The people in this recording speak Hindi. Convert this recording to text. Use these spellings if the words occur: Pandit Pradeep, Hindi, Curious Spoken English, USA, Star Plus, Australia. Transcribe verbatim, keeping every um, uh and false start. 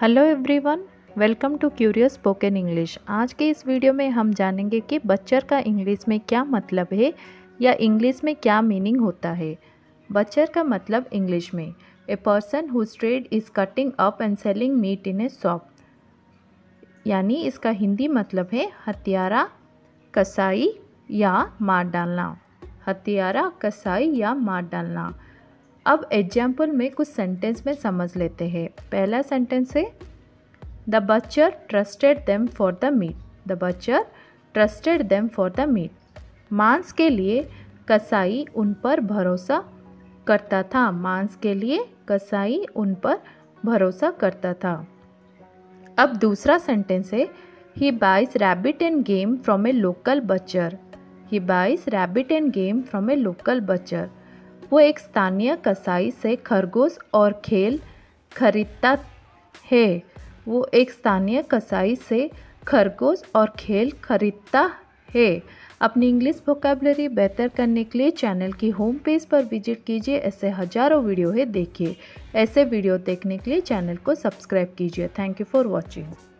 Hello everyone, welcome to curious spoken English. आज के इस वीडियो में हम जानेंगे कि बच्चर का इंग्लिश में क्या मतलब है या इंग्लिश में क्या मीनिंग होता है। बच्चर का मतलब इंग्लिश में a person whose trade is cutting up and selling meat in a shop, यानी इसका हिंदी मतलब है हत्यारा कसाई या मार डालना। हत्यारा कसाई या मार डालना। अब एग्जाम्पल में कुछ सेंटेंस में समझ लेते हैं। पहला सेंटेंस है the butcher trusted them for the meat. The butcher trusted them for the meat. मांस के लिए कसाई उन पर भरोसा करता था। मांस के लिए कसाई उन पर भरोसा करता था। अब दूसरा सेंटेंस है he buys rabbit and game from a local butcher. He buys rabbit and game from a local butcher. वो एक स्थानीय कसाई से खरगोश और खेल खरीदता है। वो एक स्थानीय कसाई से खरगोश और खेल खरीदता है। अपनी इंग्लिश वोकैबुलरी बेहतर करने के लिए चैनल की होम पेज पर विजिट कीजिए। ऐसे हजारों वीडियो है, देखिए। ऐसे वीडियो देखने के लिए चैनल को सब्सक्राइब कीजिए। Thank you for watching.